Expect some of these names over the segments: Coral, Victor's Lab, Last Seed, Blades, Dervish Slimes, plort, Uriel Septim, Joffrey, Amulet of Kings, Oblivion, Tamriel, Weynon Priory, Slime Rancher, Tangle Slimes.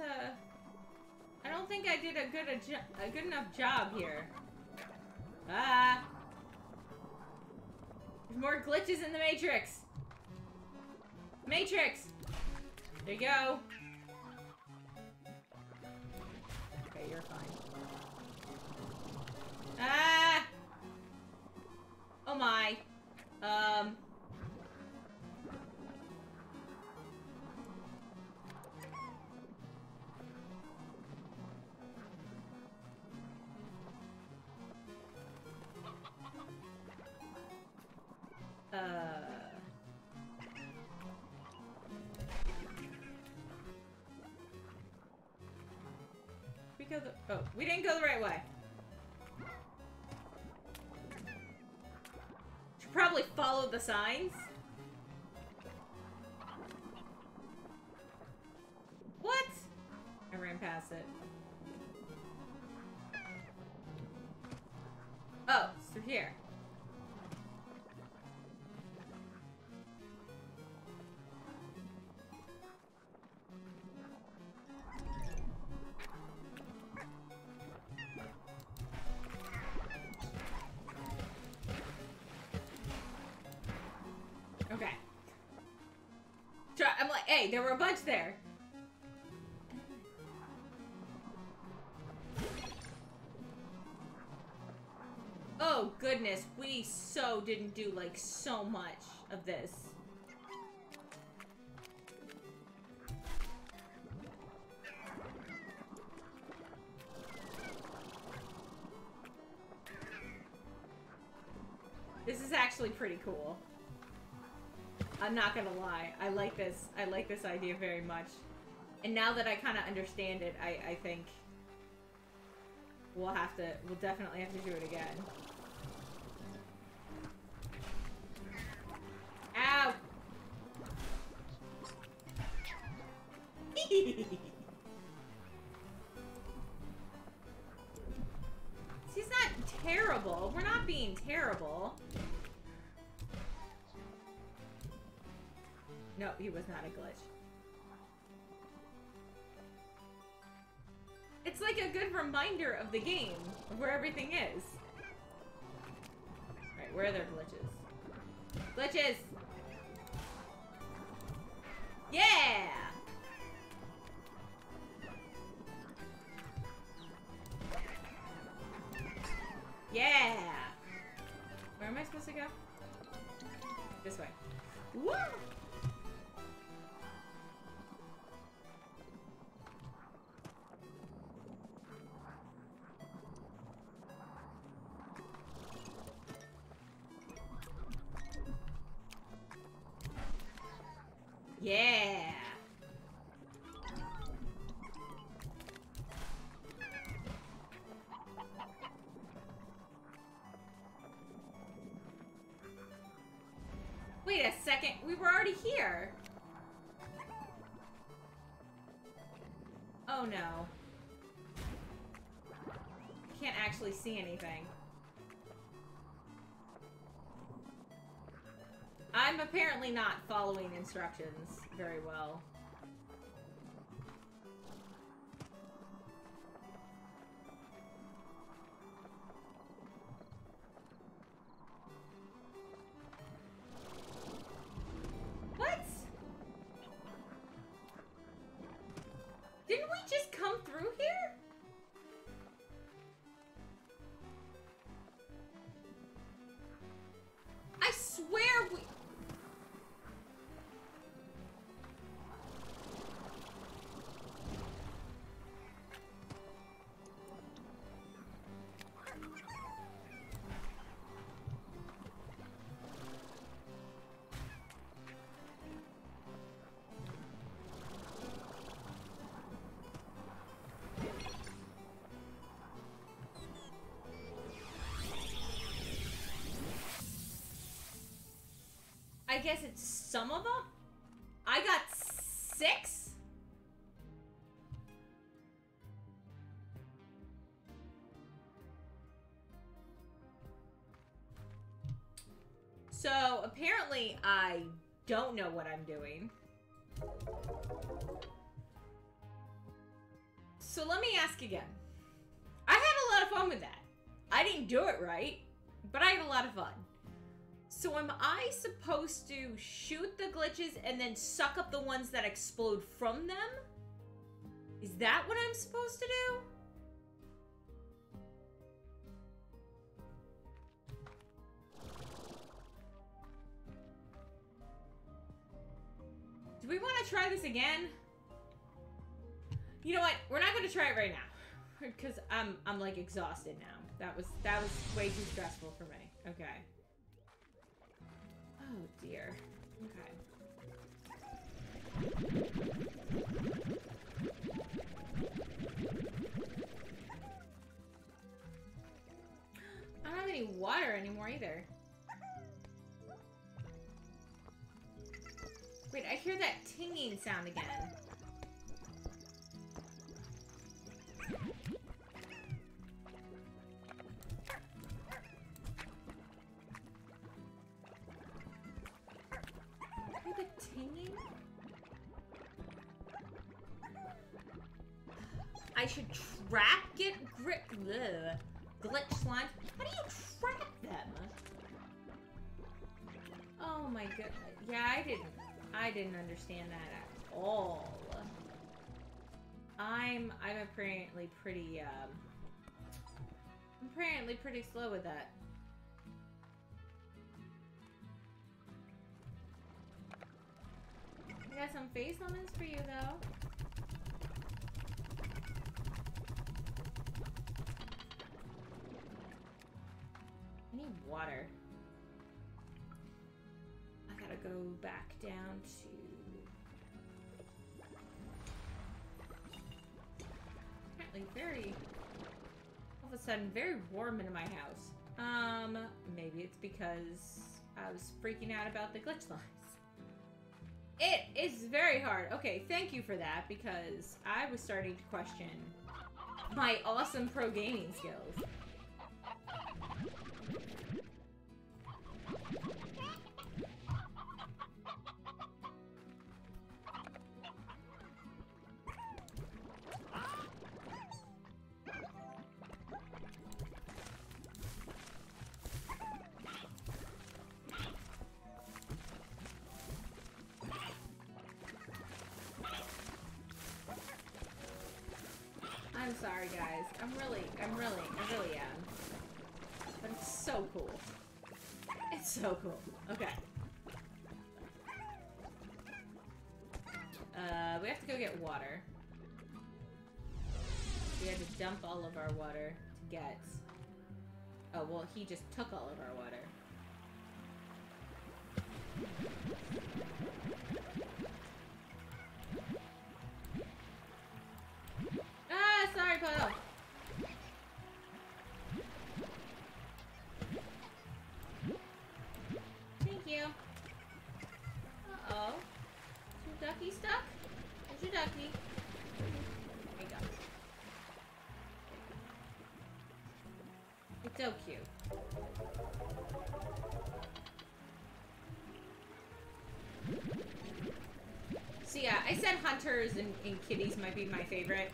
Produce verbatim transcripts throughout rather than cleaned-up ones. uh... I don't think I did a good a, a good enough job here. Ah! There's more glitches in the Matrix! Matrix! There you go. Okay, you're fine. Ah! Oh my. Um... Uh. We go the. Oh, we didn't go the right way. Should probably follow the signs. What? I ran past it. Oh, it's through here. Hey, there were a bunch there. Oh, goodness. We so didn't do, like, so much of this. This is actually pretty cool. I'm not gonna lie. I like this. I like this idea very much. And now that I kind of understand it, I, I think we'll have to, we'll definitely have to do it again. Ow! See, it's not terrible. We're not being terrible. No, he was not a glitch. It's like a good reminder of the game, of where everything is. Alright, where are their glitches? Glitches! Yeah! Yeah! Where am I supposed to go? This way. Woo! Yeah! Wait a second, we were already here! Oh no. I can't actually see anything. I'm apparently not following instructions very well. What? Didn't we just come through here? I swear we... I guess it's some of them? I got six? So, apparently, I don't know what I'm doing. So let me ask again. I had a lot of fun with that. I didn't do it right, but I had a lot of fun. So am I supposed to shoot the glitches and then suck up the ones that explode from them? Is that what I'm supposed to do? Do we want to try this again? You know what? We're not going to try it right now. Because I'm, I'm like exhausted now. That was, that was way too stressful for me. Okay. Oh dear. Okay. I don't have any water anymore either. Wait, I hear that tinging sound again. I should trap get grip the glitch slime. How do you trap them? Oh my god. Yeah, I didn't I didn't understand that at all. I'm I'm apparently pretty um apparently pretty slow with that. I got some face lemons for you, though. I need water. I gotta go back down to... Apparently very... All of a sudden, very warm in my house. Um, maybe it's because I was freaking out about the glitch lines. It is very hard. Okay, thank you for that, because I was starting to question my awesome pro gaming skills. Sorry guys, I'm really, I'm really, I really am. But it's so cool. It's so cool. Okay. Uh, we have to go get water. We had to dump all of our water to get... Oh, well, he just took all of our water. Ah, sorry, Puddle. Thank you. Uh-oh. Is your ducky stuck? Where's your ducky? There you go. It's so cute. So yeah, I said hunters and, and kitties might be my favorite.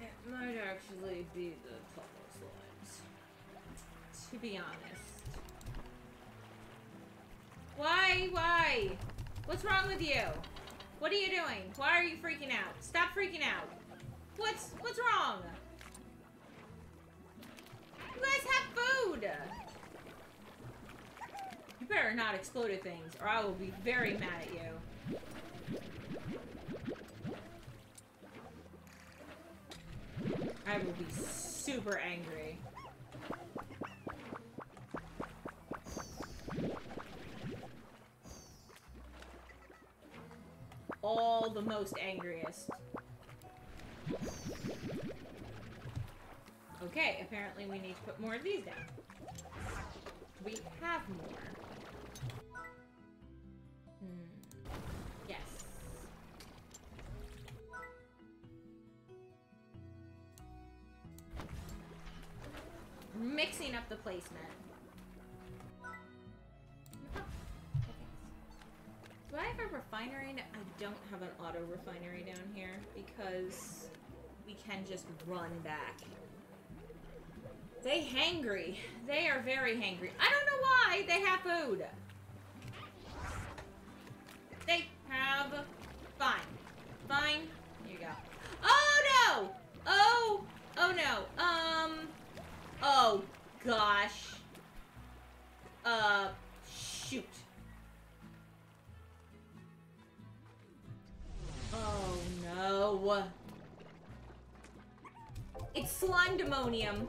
It might actually be the Tangle Slimes, to be honest. Why? Why? What's wrong with you? What are you doing? Why are you freaking out? Stop freaking out. What's what's wrong? You guys have food. You better not explode at things, or I will be very mad at you. I will be super angry. All the most angriest. Okay, apparently we need to put more of these down. We have more. Hmm. Yes. Mixing up the placement. Do I have a refinery? I don't have an auto refinery down here because we can just run back. They hangry. They are very hangry. I don't know why they have food. They have... Fine. Fine. Here you go. Oh, no! Oh! Oh, no. Um... Oh, gosh. Uh, shoot. Oh, no. It's slime demonium.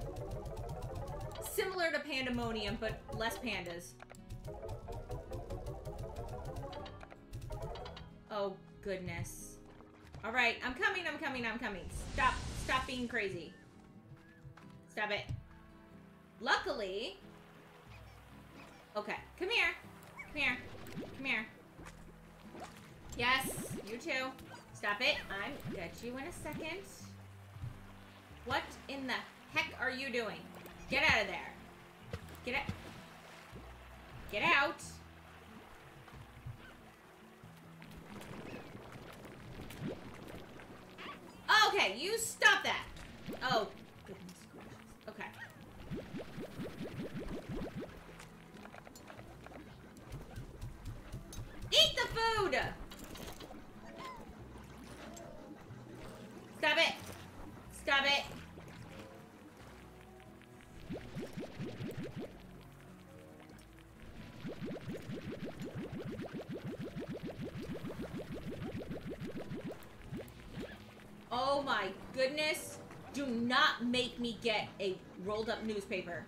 Similar to pandemonium, but less pandas. Oh, goodness. All right, I'm coming, I'm coming, I'm coming. Stop, stop being crazy. Stop it. Luckily... Okay, come here. Come here. Come here. Yes, you too. Stop it. I'm get you in a second. What in the heck are you doing? Get out of there. Get out. Get out. Okay, you stop that. Oh, goodness gracious. Okay. Eat the food! Stop it. Stop it. Oh my goodness. Do not make me get a rolled up newspaper.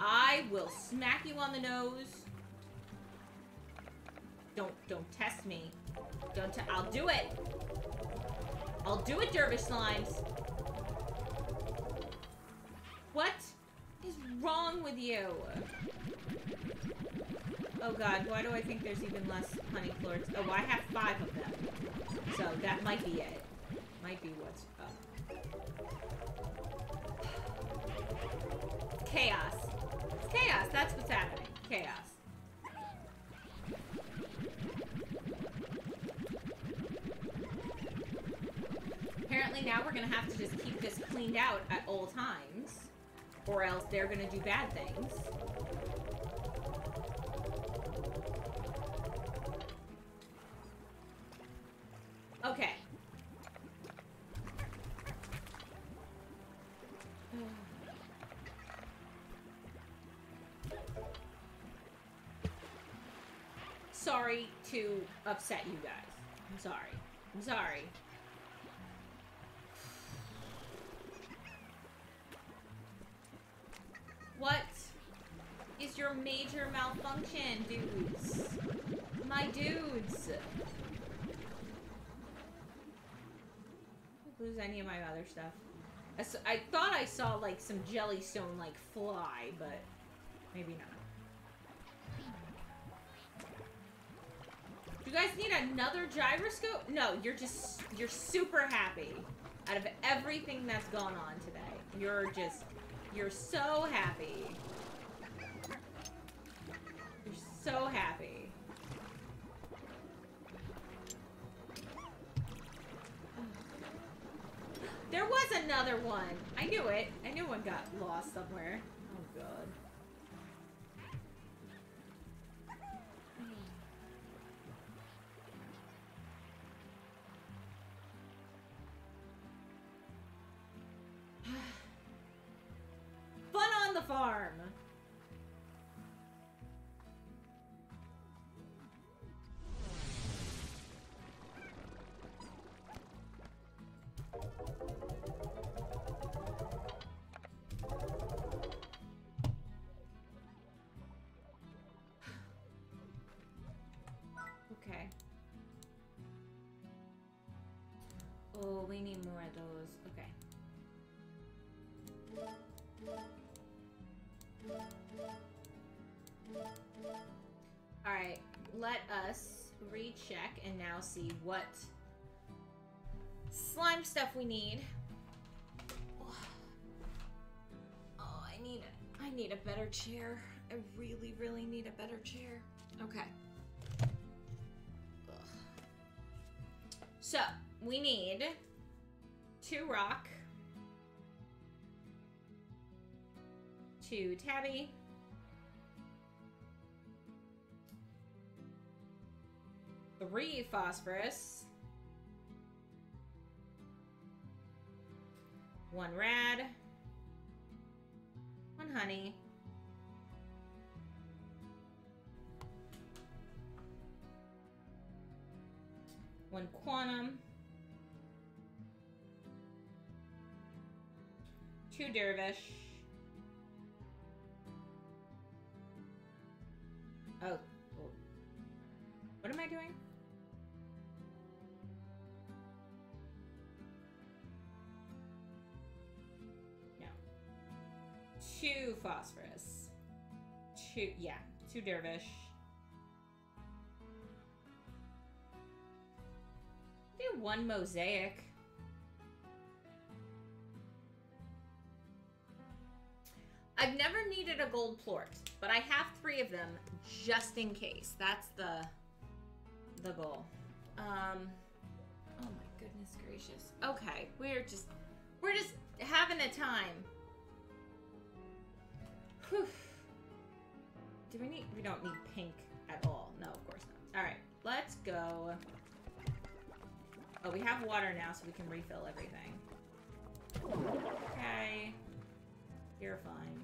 I will smack you on the nose. Don't, don't test me. Don't te- I'll do it. I'll do it, Dervish Slimes. What is wrong with you? Oh god, why do I think there's even less honey plorts? Oh, I have five of them. So that might be it. Might be what's up. Chaos. It's chaos, that's what's happening. Chaos. Apparently now we're gonna have to just keep this cleaned out at all times, or else they're gonna do bad things. Okay. Sorry to upset you guys. I'm sorry. I'm sorry. What is your major malfunction, dudes? My dudes. Lose any of my other stuff. I, so, I thought I saw like some jellystone like fly, but maybe not. Do you guys need another gyroscope? No, you're just you're super happy. Out of everything that's gone on today, you're just. You're so happy. You're so happy. There was another one. I knew it. I knew one got lost somewhere. Oh, God. Farm. Okay. Oh, we need more of those. Okay. Alright, let us recheck and now see what slime stuff we need. Oh, I need a, I need a better chair. I really, really need a better chair. Okay. Ugh. So, we need two rock, two tabby, three phosphorus, one rad, one honey, one quantum, two dervish. Oh, what am I doing? Two phosphorus. Two, yeah, two dervish. Do one mosaic. I've never needed a gold plort, but I have three of them just in case. That's the the goal. Um, oh my goodness gracious. Okay, we're just we're just having a time. Whew. Do we need, we don't need pink at all. No, of course not. All right, let's go. Oh, we have water now, so we can refill everything. Okay. You're fine.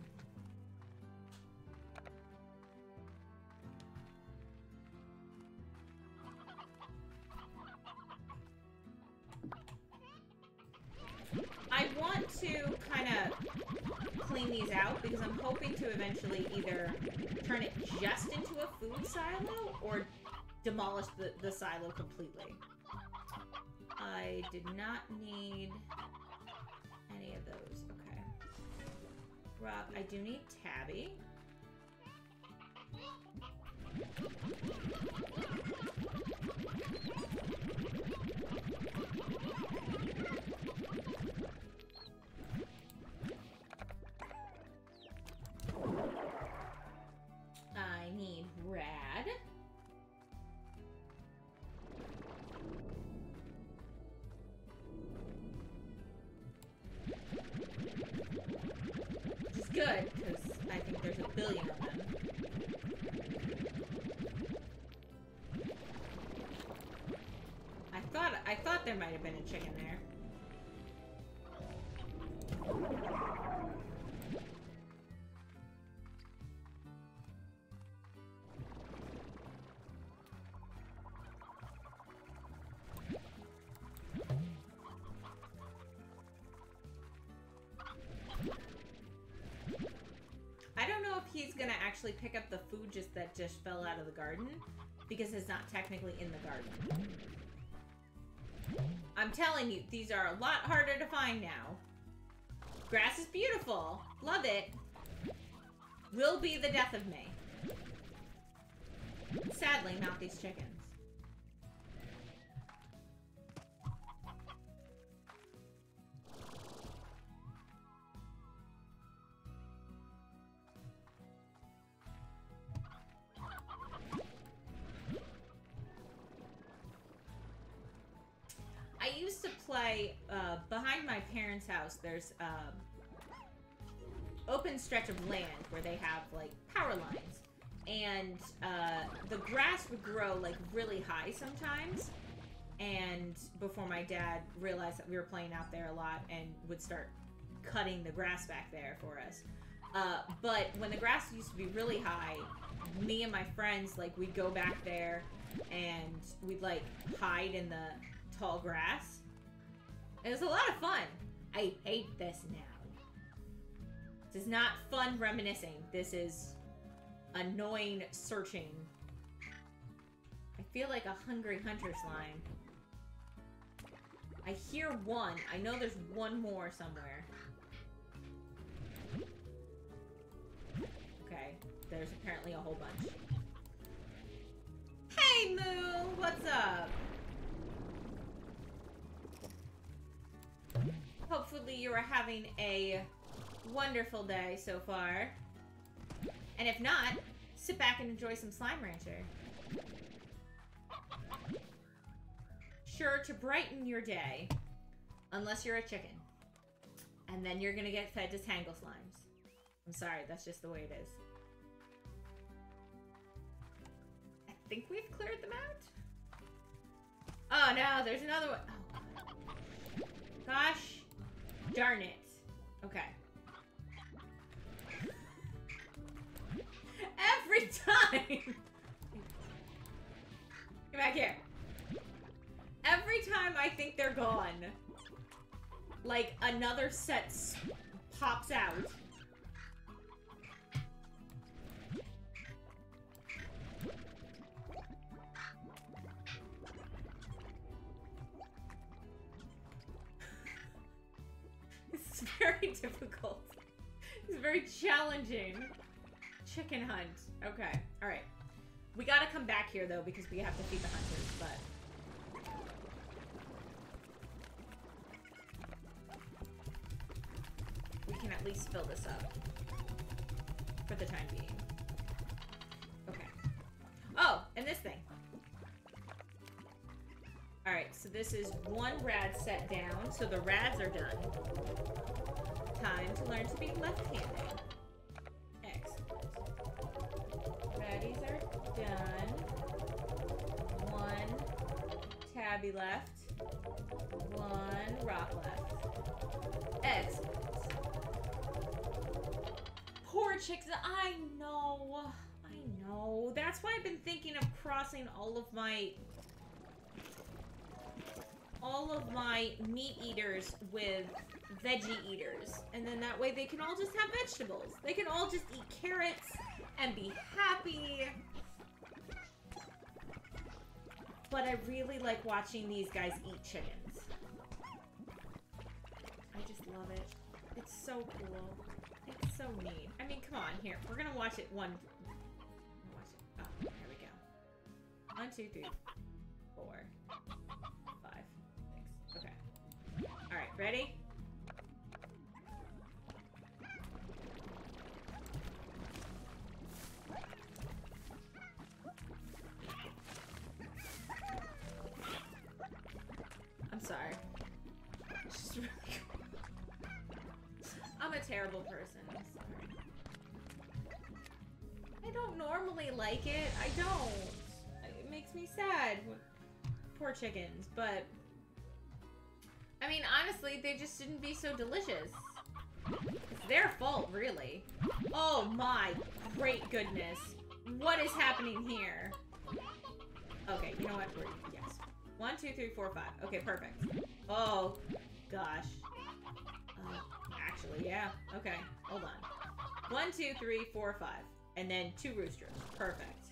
I want to kind of clean these out because I'm hoping to eventually either turn it just into a food silo or demolish the, the silo completely. I did not need any of those. Okay. Rock, I do need tabby. I need rad. Which is good, because I think there's a billion of them. I thought I thought there might have been a chicken there. Actually pick up the food just that just fell out of the garden because it's not technically in the garden. I'm telling you, these are a lot harder to find now. Grass is beautiful. Love it. Will be the death of me. Sadly, not these chickens. Uh, behind my parents' house, there's um, open stretch of land where they have like power lines, and uh, the grass would grow like really high sometimes. And before my dad realized that we were playing out there a lot and would start cutting the grass back there for us. Uh, but when the grass used to be really high, me and my friends, like, we'd go back there and we'd like hide in the tall grass. It was a lot of fun. I hate this now. This is not fun reminiscing. This is annoying searching. I feel like a hungry hunter slime. I hear one. I know there's one more somewhere. Okay, there's apparently a whole bunch. Hey, Moo! What's up? Hopefully you are having a wonderful day so far. And if not, sit back and enjoy some Slime Rancher. sure to brighten your day, unless you're a chicken. And then you're gonna get fed to Tangle Slimes. I'm sorry, that's just the way it is. I think we've cleared them out? Oh no, there's another one. Oh. Gosh darn it. Okay. Every time! Get back here. Every time I think they're gone, like, another set pops out. It's very difficult. It's very challenging. Chicken hunt. Okay. All right. We gotta come back here, though, because we have to feed the hunters, but... can at least fill this up for the time being. Okay. Oh, and this thing. All right, so this is one rad set down, so the rads are done. Time to learn to be left-handed. Excellent. Raddies are done. One tabby left. One rock left. Excellent. Poor chicks. I know. I know. That's why I've been thinking of crossing all of my... all of my meat eaters with veggie eaters. And then that way they can all just have vegetables. They can all just eat carrots and be happy. But I really like watching these guys eat chickens. I just love it. It's so cool. It's so neat. I mean, come on, here. We're gonna watch it one... watch it. Oh, there we go. One, two, three, four, five, six. Okay. Alright, ready? I'm sorry. It's just really cool. I'm a terrible person. I don't normally like it. I don't. It makes me sad. Poor chickens, but... I mean, honestly, they just shouldn't be so delicious. It's their fault, really. Oh my great goodness. What is happening here? Okay, you know what? We're, yes. One, two, three, four, five. Okay, perfect. Oh, gosh. Uh, actually, yeah. Okay, hold on. One, two, three, four, five. And then two roosters. Perfect.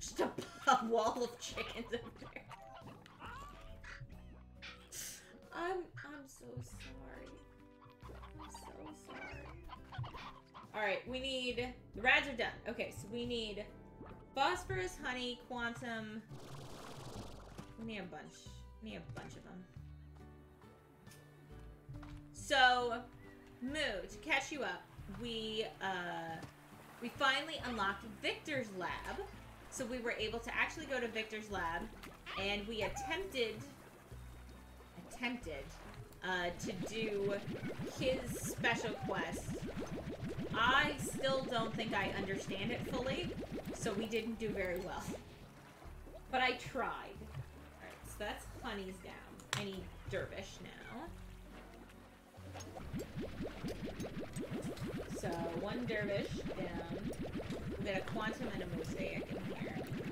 Just a, a wall of chickens over there. I'm I'm so sorry. I'm so sorry. Alright, we need the rads are done. Okay, so we need phosphorus, honey, quantum. We need a bunch. We need a bunch of them. So, Moo, to catch you up, we uh, we finally unlocked Victor's Lab. So we were able to actually go to Victor's Lab, and we attempted attempted uh, to do his special quest. I still don't think I understand it fully, so we didn't do very well. But I tried. So that's honey's down. I need dervish now. So, one dervish down. We got a quantum and a mosaic in here.